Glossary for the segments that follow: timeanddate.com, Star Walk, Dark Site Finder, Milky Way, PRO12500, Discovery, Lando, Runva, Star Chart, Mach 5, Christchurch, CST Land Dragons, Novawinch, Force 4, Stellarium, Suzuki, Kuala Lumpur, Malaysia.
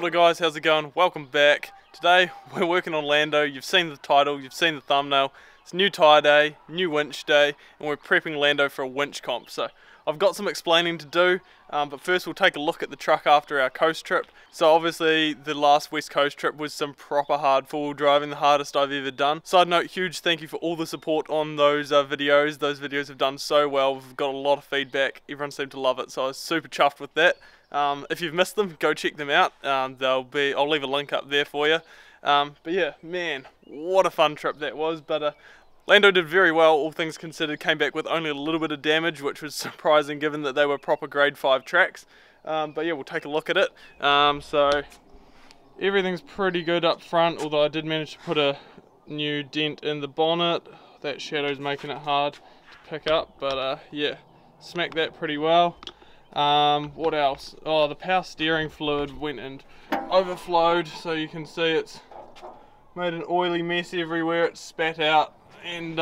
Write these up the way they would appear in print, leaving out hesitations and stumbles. Kia ora guys, how's it going? Welcome back. Today we're working on Lando. You've seen the title, you've seen the thumbnail. It's new tyre day, new winch day, and we're prepping Lando for a winch comp. So I've got some explaining to do, but first we'll take a look at the truck after our coast trip. So obviously the last West Coast trip was some proper hard four-wheel driving, the hardest I've ever done. Side note, huge thank you for all the support on those videos. Those videos have done so well, we've got a lot of feedback, everyone seemed to love it, so I was super chuffed with that. If you've missed them, go check them out. I'll leave a link up there for you. But yeah, man, what a fun trip that was. But Lando did very well, all things considered. Came back with only a little bit of damage, which was surprising given that they were proper grade 5 tracks. But yeah, we'll take a look at it. So everything's pretty good up front, although I did manage to put a new dent in the bonnet. That shadow's making it hard to pick up, but yeah, smacked that pretty well. What else? Oh, the power steering fluid went and overflowed, so you can see it's made an oily mess everywhere. It's spat out and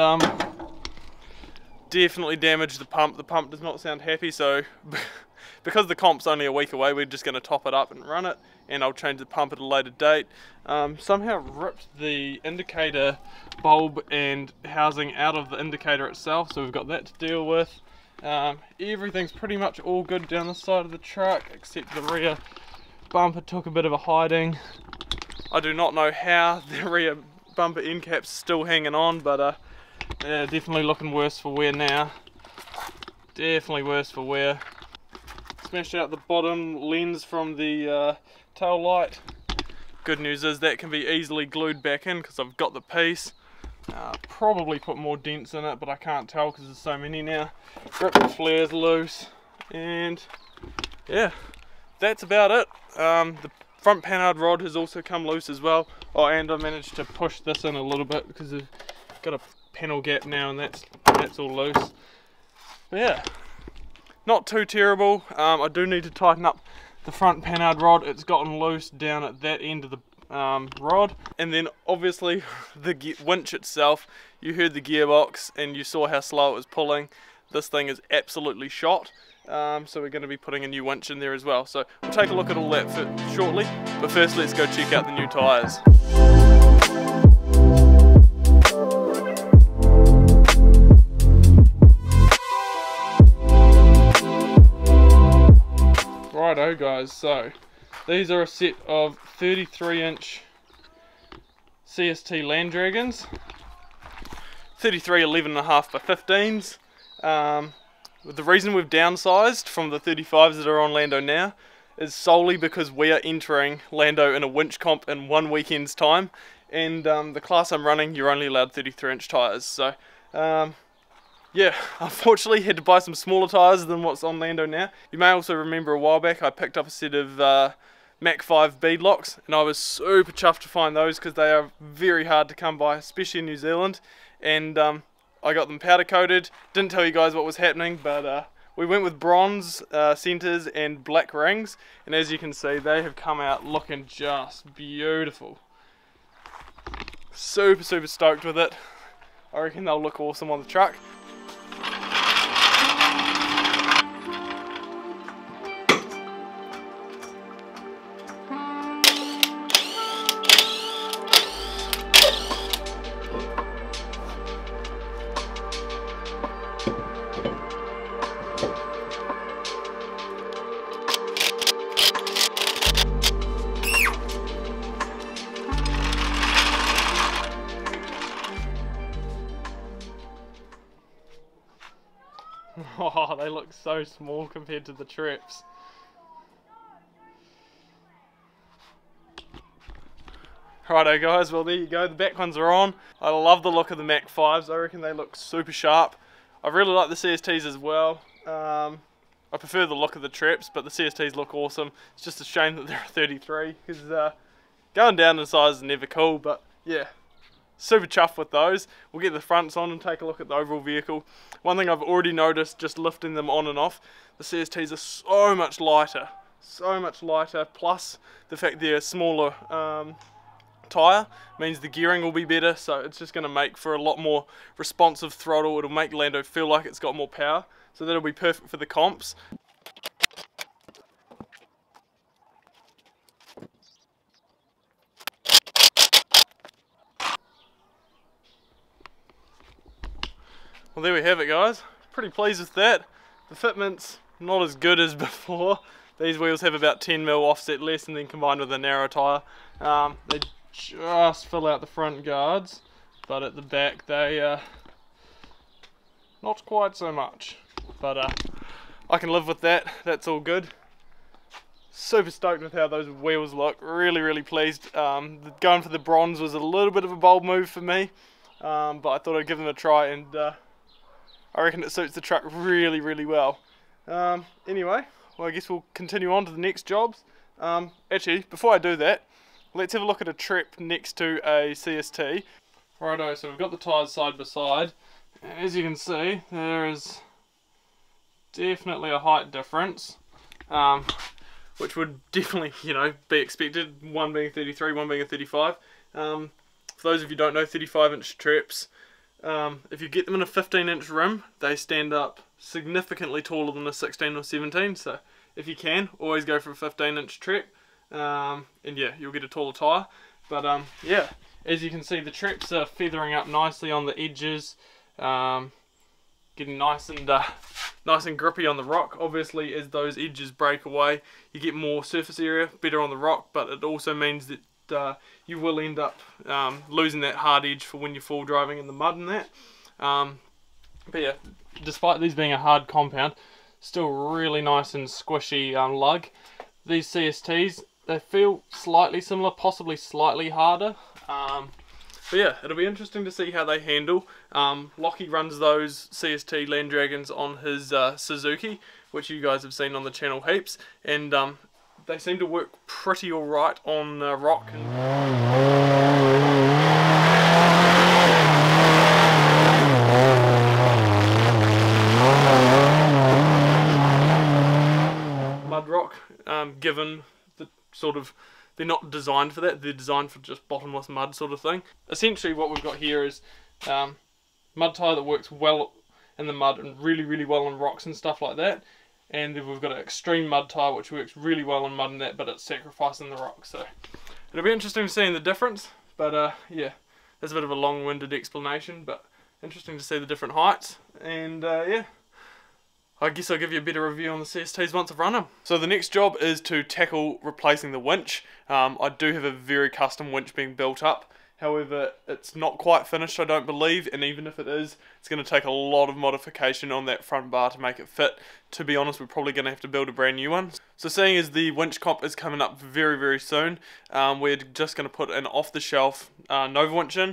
definitely damaged the pump. The pump does not sound happy, so because the comp's only a week away, we're just going to top it up and run it, and I'll change the pump at a later date. Somehow ripped the indicator bulb and housing out of the indicator itself, so we've got that to deal with. Everything's pretty much all good down the side of the truck, except the rear bumper took a bit of a hiding. I do not know how the rear bumper end cap's still hanging on, but yeah, definitely looking worse for wear now. Definitely worse for wear. Smashed out the bottom lens from the tail light. Good news is that can be easily glued back in because I've got the piece. Probably put more dents in it, but I can't tell because there's so many now. Ripped the flares loose, and yeah, that's about it. The front panhard rod has also come loose as well. Oh, and I managed to push this in a little bit because I've got a panel gap now, and that's all loose. But yeah, not too terrible. I do need to tighten up the front panhard rod. It's gotten loose down at that end of the rod, and then obviously the winch itself. You heard the gearbox and you saw how slow it was pulling. This thing is absolutely shot, so we're going to be putting a new winch in there as well, so we'll take a look at all that shortly. But first let's go check out the new tyres. Righto guys, so these are a set of 33-inch CST Land Dragons, 33 11.5 by 15s. The reason we've downsized from the 35s that are on Lando now is solely because we are entering Lando in a winch comp in one weekend's time, and the class I'm running, you're only allowed 33-inch tyres. So yeah, unfortunately had to buy some smaller tyres than what's on Lando now. You may also remember a while back I picked up a set of Mach 5 bead locks, and I was super chuffed to find those because they are very hard to come by, especially in New Zealand. And I got them powder coated. Didn't tell you guys what was happening, but we went with bronze centers and black rings, and as you can see they have come out looking just beautiful. Super super stoked with it. I reckon they'll look awesome on the truck. Oh, they look so small compared to the trips. Righto guys, well there you go, the back ones are on. I love the look of the Mach 5s, I reckon they look super sharp. I really like the CSTs as well. I prefer the look of the trips, but the CSTs look awesome. It's just a shame that they're 33, because going down in size is never cool, but yeah. Super chuffed with those. We'll get the fronts on and take a look at the overall vehicle. One thing I've already noticed just lifting them on and off, the CSTs are so much lighter. So much lighter, plus the fact they're a smaller tyre means the gearing will be better, so it's just going to make for a lot more responsive throttle. It'll make Lando feel like it's got more power, so that'll be perfect for the comps. Well, there we have it, guys. Pretty pleased with that. The fitment's not as good as before. These wheels have about 10mm offset less, and then combined with a narrow tyre, they just fill out the front guards, but at the back they not quite so much. But I can live with that. That's all good. Super stoked with how those wheels look. Really pleased. Going for the bronze was a little bit of a bold move for me, but I thought I'd give them a try, and I reckon it suits the truck really well. Anyway, well, I guess we'll continue on to the next jobs. Actually, before I do that, let's have a look at a trep next to a CST. Righto, so we've got the tyres side by side, and as you can see, there is definitely a height difference, which would definitely, you know, be expected, one being 33, one being a 35. For those of you who don't know, 35-inch treps, if you get them in a 15-inch rim, they stand up significantly taller than a 16 or 17, so if you can, always go for a 15-inch trep, and yeah, you'll get a taller tyre. But yeah, as you can see, the treps are feathering up nicely on the edges, getting nice and grippy on the rock. Obviously, as those edges break away, you get more surface area, better on the rock, but it also means that you will end up losing that hard edge for when you're full driving in the mud and that. But yeah, despite these being a hard compound, still really nice and squishy lug. These CSTs, they feel slightly similar, possibly slightly harder. But yeah, it'll be interesting to see how they handle. Lockie runs those CST Land Dragons on his Suzuki, which you guys have seen on the channel heaps, and they seem to work pretty alright on rock. And mud rock, given the sort of... They're not designed for that, they're designed for just bottomless mud sort of thing. Essentially what we've got here is mud tyre that works well in the mud and really well on rocks and stuff like that. And then we've got an extreme mud tyre which works really well on mud and that, but it's sacrificing the rocks. So it'll be interesting to see the difference, but yeah, that's a bit of a long-winded explanation, but interesting to see the different heights. And yeah, I guess I'll give you a better review on the CSTs once I've run them. So the next job is to tackle replacing the winch. I do have a very custom winch being built up. However, it's not quite finished, I don't believe, and even if it is, it's going to take a lot of modification on that front bar to make it fit. To be honest, we're probably going to have to build a brand new one. So seeing as the winch comp is coming up very soon, we're just going to put an off-the-shelf Novawinch in.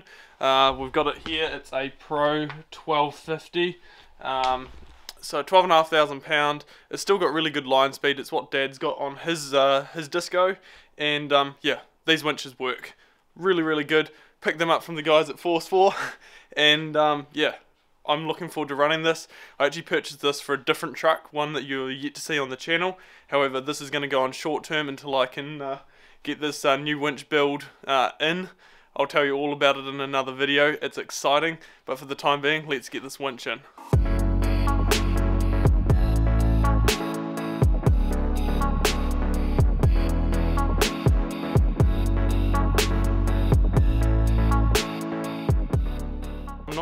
We've got it here, it's a PRO12500. So 12,500 pound, it's still got really good line speed, it's what Dad's got on his disco, and yeah, these winches work really good. Picked them up from the guys at Force 4, and yeah, I'm looking forward to running this. I actually purchased this for a different truck, one that you're yet to see on the channel. However, this is going to go on short term until I can get this new winch build in. I'll tell you all about it in another video, it's exciting, but for the time being, let's get this winch in.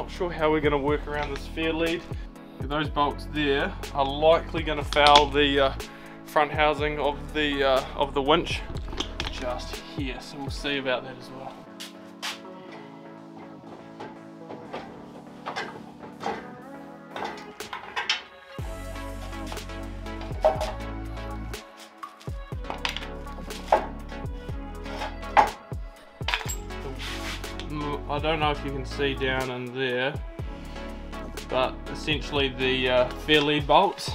Sure how we're going to work around this fair lead. Those bolts there are likely going to foul the front housing of the winch just here, so we'll see about that as well. I don't know if you can see down in there, but essentially the fair lead bolts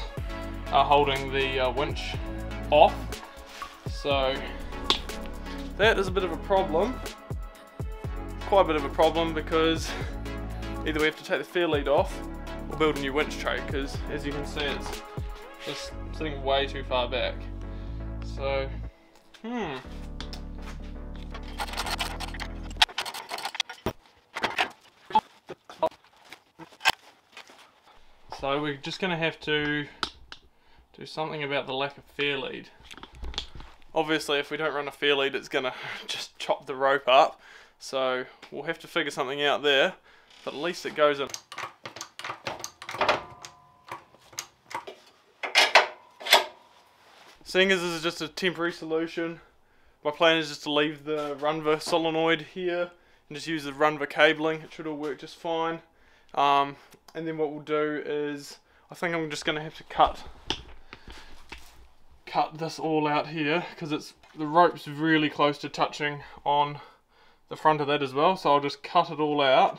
are holding the winch off, so that is a bit of a problem, quite a bit of a problem, because either we have to take the fair lead off or build a new winch tray, because as you can see it's just sitting way too far back. So so we're just going to have to do something about the lack of fair lead. Obviously if we don't run a fair lead it's going to just chop the rope up, so we'll have to figure something out there, but at least it goes in. Seeing as this is just a temporary solution, my plan is just to leave the Runva solenoid here and just use the Runva cabling. It should all work just fine. And then what we'll do is, I think I'm just going to have to cut this all out here, because it's the rope's really close to touching on the front of that as well. So I'll just cut it all out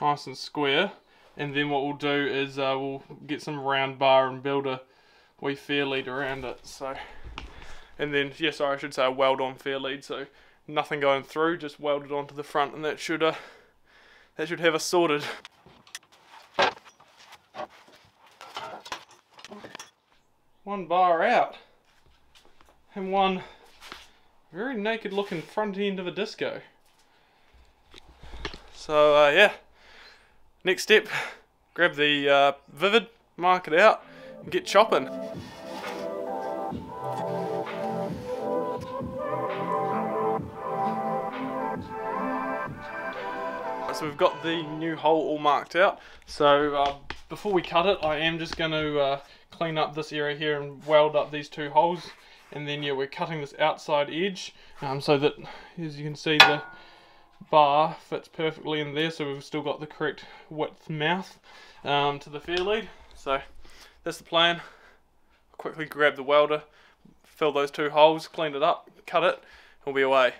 nice and square, and then what we'll do is we'll get some round bar and build a wee fair lead around it. So, and then yeah, sorry, I should say a weld on fair lead, so nothing going through, just welded onto the front, and that should have us sorted. One bar out and one very naked looking front end of a disco. So yeah, next step, grab the Vivid, mark it out and get chopping. So we've got the new hole all marked out, so before we cut it, I am just going to clean up this area here and weld up these two holes, and then yeah, we're cutting this outside edge so that, as you can see, the bar fits perfectly in there, so we've still got the correct width mouth to the fair lead. So that's the plan. I'll quickly grab the welder, fill those two holes, clean it up, cut it, and we'll be away.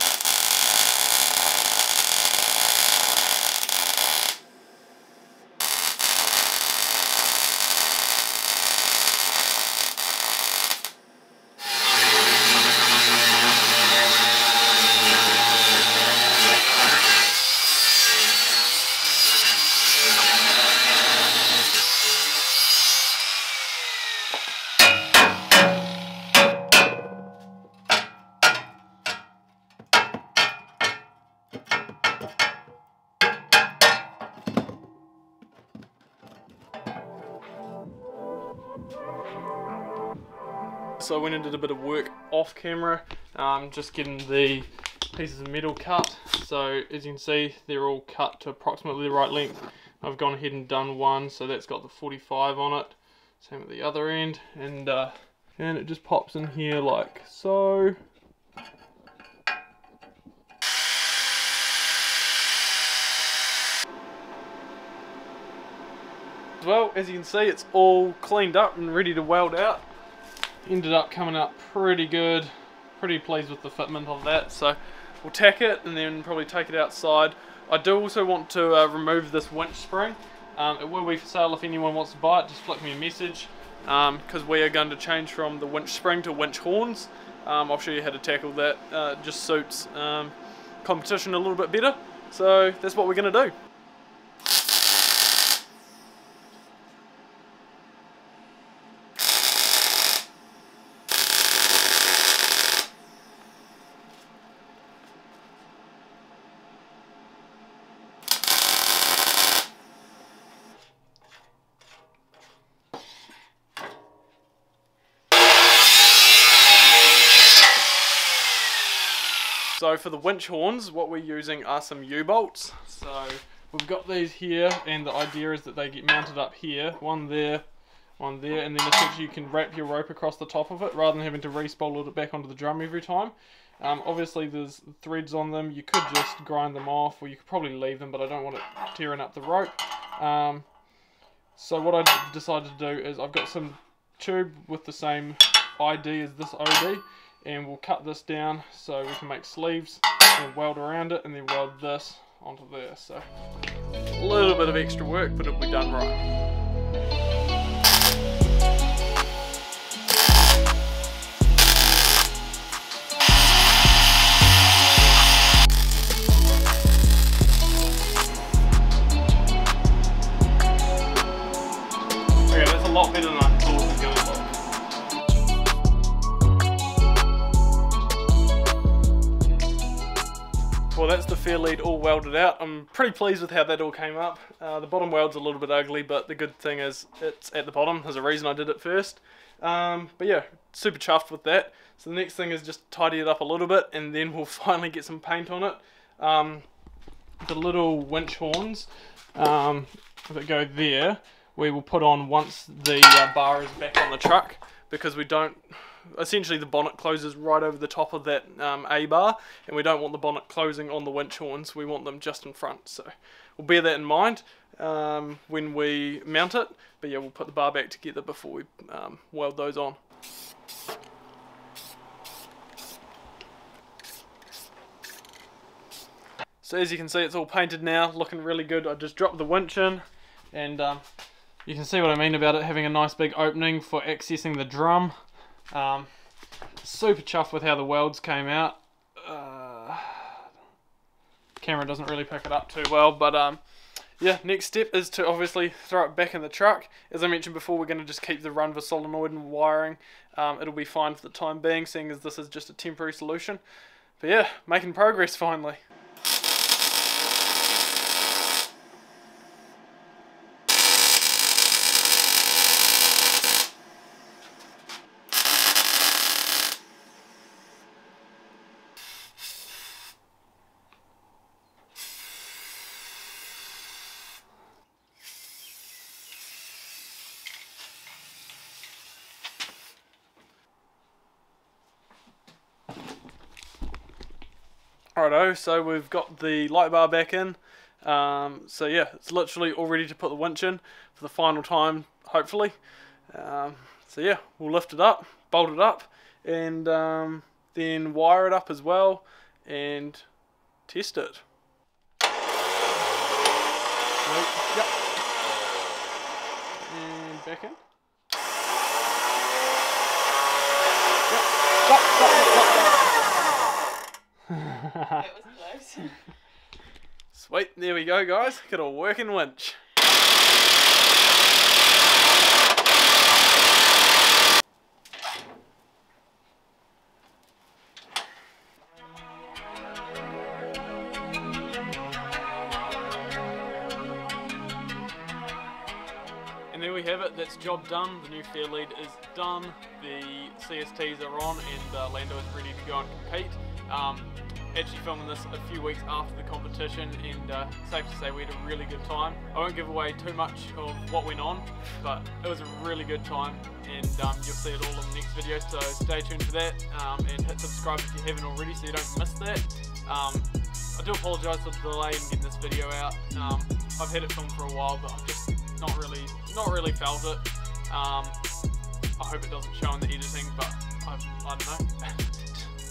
So I went and did a bit of work off camera, just getting the pieces of metal cut. So as you can see, they're all cut to approximately the right length. I've gone ahead and done one, so that's got the 45 on it, same at the other end, and it just pops in here like so. Well, as you can see, it's all cleaned up and ready to weld out. Ended up coming out pretty good, pretty pleased with the fitment of that, so we'll tack it and then probably take it outside. I do also want to remove this winch spring. It will be for sale if anyone wants to buy it, just flick me a message, because we are going to change from the winch spring to winch horns. I'll show you how to tackle that. It just suits competition a little bit better, so that's what we're going to do. So for the winch horns, what we're using are some U-bolts. So we've got these here, and the idea is that they get mounted up here, one there, and then essentially you can wrap your rope across the top of it rather than having to re-spool it back onto the drum every time. Obviously there's threads on them, you could just grind them off, or you could probably leave them, but I don't want it tearing up the rope. So what I decided to do is I've got some tube with the same ID as this OD, and we'll cut this down so we can make sleeves and weld around it and then weld this onto there. So a little bit of extra work, but it'll be done right. Okay, that's a lot better than I thought. Well, that's the fair lead all welded out. I'm pretty pleased with how that all came up. The bottom weld's a little bit ugly, but the good thing is it's at the bottom. There's a reason I did it first. But yeah, super chuffed with that. So the next thing is just tidy it up a little bit, and then we'll finally get some paint on it. The little winch horns that go there, we will put on once the bar is back on the truck, because we don't essentially the bonnet closes right over the top of that A-bar, and we don't want the bonnet closing on the winch horns, we want them just in front, so we'll bear that in mind when we mount it. But yeah, we'll put the bar back together before we weld those on. So as you can see, it's all painted now, looking really good. I just dropped the winch in, and you can see what I mean about it having a nice big opening for accessing the drum. Super chuffed with how the welds came out. Camera doesn't really pick it up too well, but yeah, next step is to obviously throw it back in the truck. As I mentioned before, we're going to just keep the Runva solenoid and wiring. It'll be fine for the time being, seeing as this is just a temporary solution. But yeah, making progress finally. Righto, so we've got the light bar back in, so yeah, it's literally all ready to put the winch in for the final time, hopefully. So yeah, we'll lift it up, bolt it up, and then wire it up as well, and test it. Yep. And back in. Yep. Stop, stop, stop. It was close. Sweet, there we go guys, got a working winch. And there we have it, that's job done, the new fair lead is done, the CSTs are on, and Lando is ready to go and compete. Actually filming this a few weeks after the competition, and safe to say we had a really good time. I won't give away too much of what went on, but it was a really good time, and you'll see it all in the next video, so stay tuned for that, and hit subscribe if you haven't already so you don't miss that. I do apologise for the delay in getting this video out. I've had it filmed for a while, but I've just not really felt it. I hope it doesn't show in the editing, but I don't know.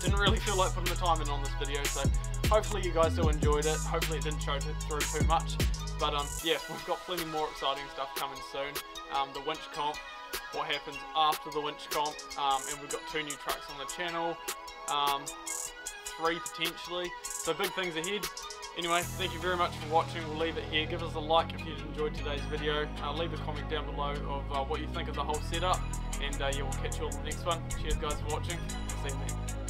Didn't really feel like putting the time in on this video, so hopefully you guys still enjoyed it. Hopefully it didn't show through too much, but yeah, we've got plenty more exciting stuff coming soon. The winch comp, what happens after the winch comp, and we've got 2 new trucks on the channel, 3 potentially, so big things ahead. Anyway, thank you very much for watching. We'll leave it here. Give us a like if you enjoyed today's video. Leave a comment down below of what you think of the whole setup, and yeah, we'll catch you all in the next one. Cheers guys for watching. We'll see you then.